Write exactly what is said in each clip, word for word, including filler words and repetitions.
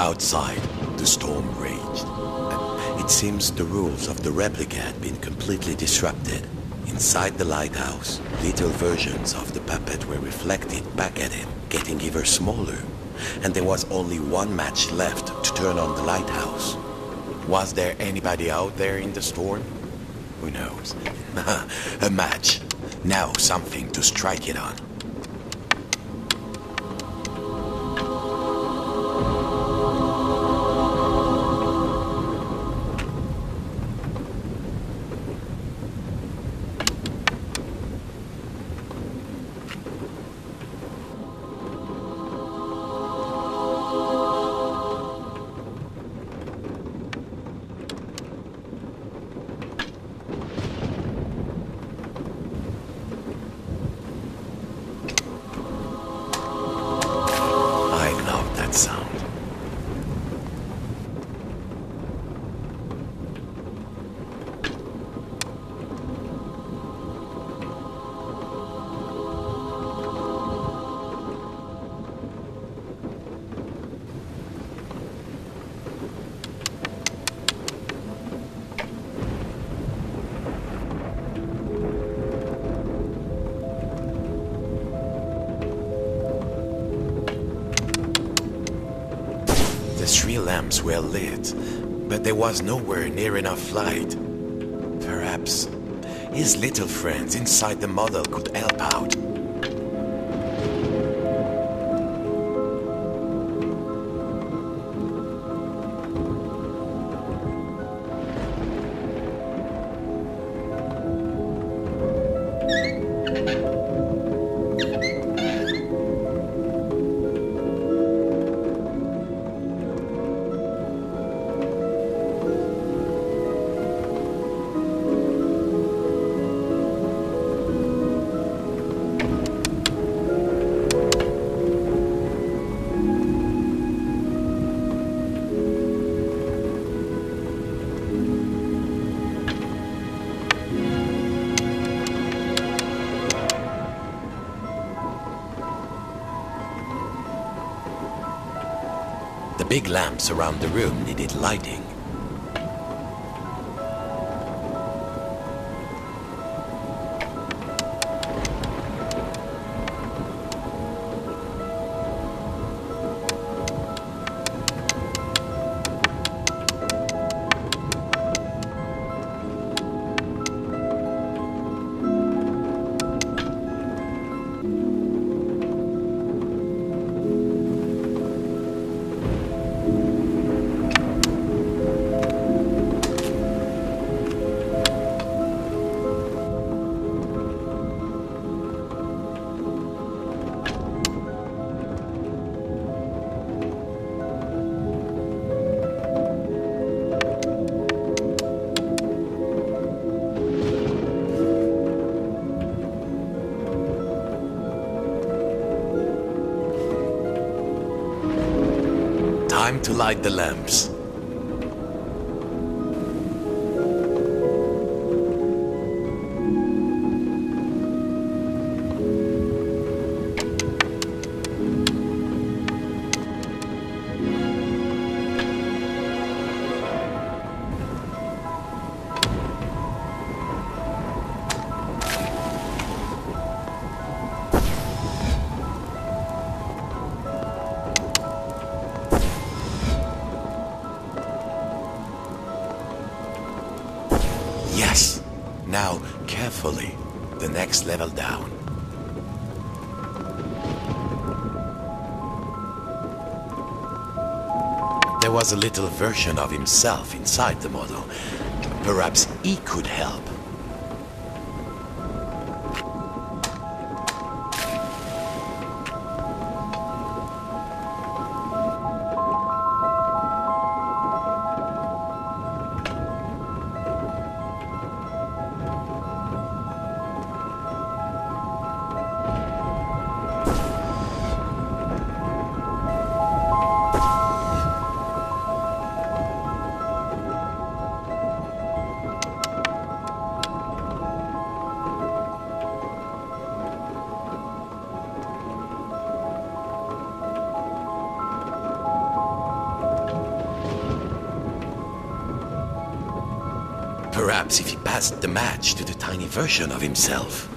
Outside, the storm raged. It seems the rules of the replica had been completely disrupted. Inside the lighthouse, little versions of the puppet were reflected back at him, getting ever smaller. And there was only one match left to turn on the lighthouse. Was there anybody out there in the storm? Who knows? A match. Now something to strike it on. Lamps were lit, but there was nowhere near enough light. Perhaps his little friends inside the model could help out. Big lamps around the room needed lighting. Time to light the lamps. Now, carefully, the next level down. There was a little version of himself inside the model. Perhaps he could help. Perhaps if he passed the match to the tiny version of himself.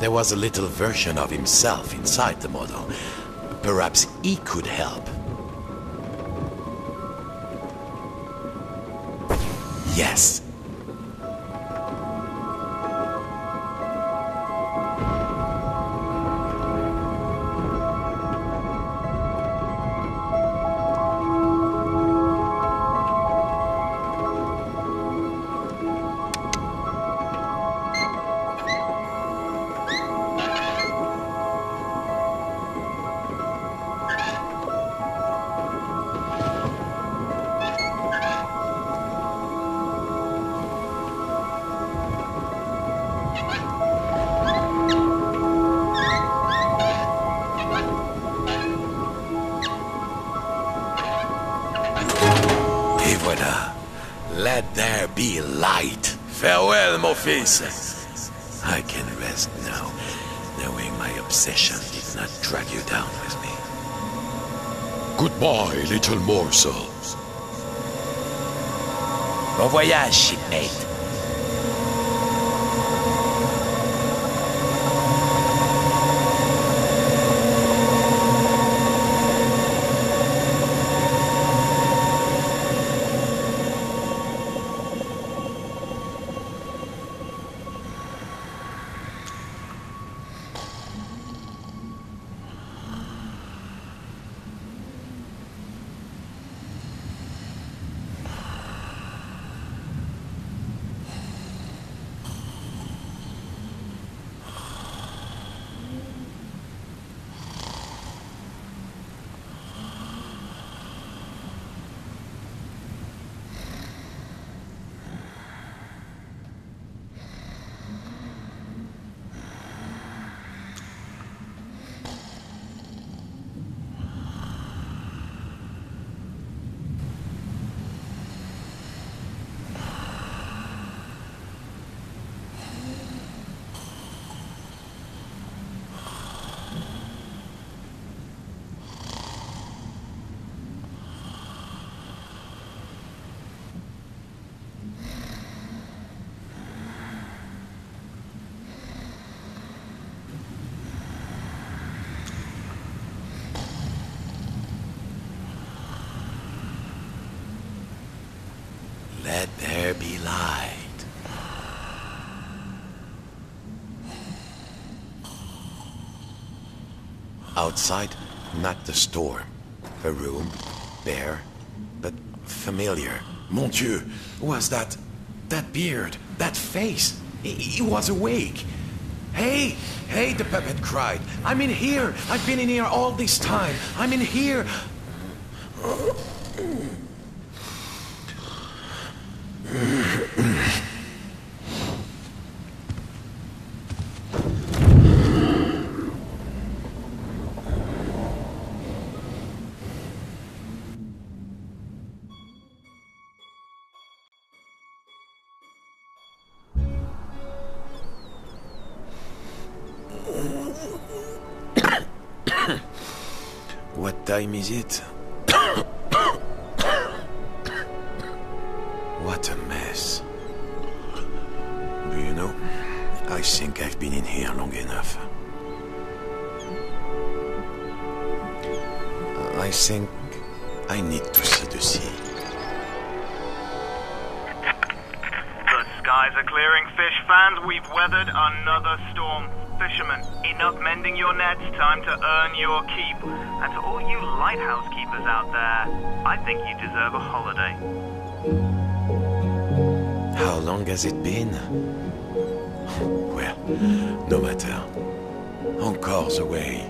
There was a little version of himself inside the model. Perhaps he could help. Yes. Let there be light. Farewell, Morpheus. I can rest now, knowing my obsession did not drag you down with me. Goodbye, little morsels. Bon voyage, shipmate. Let there be light. Outside, not the storm. A room, bare, but familiar. Mon Dieu, was that... that beard, that face? He was awake. Hey, hey, the puppet cried. I'm in here. I've been in here all this time. I'm in here. What time is it? What a mess. Do you know, I think I've been in here long enough. I think I need to see the sea. The skies are clearing, fish fans. We've weathered another storm. fishermen. Enough mending your nets, time to earn your keep. And to all you lighthouse keepers out there, I think you deserve a holiday. How long has it been? Well, no matter. Encore's away.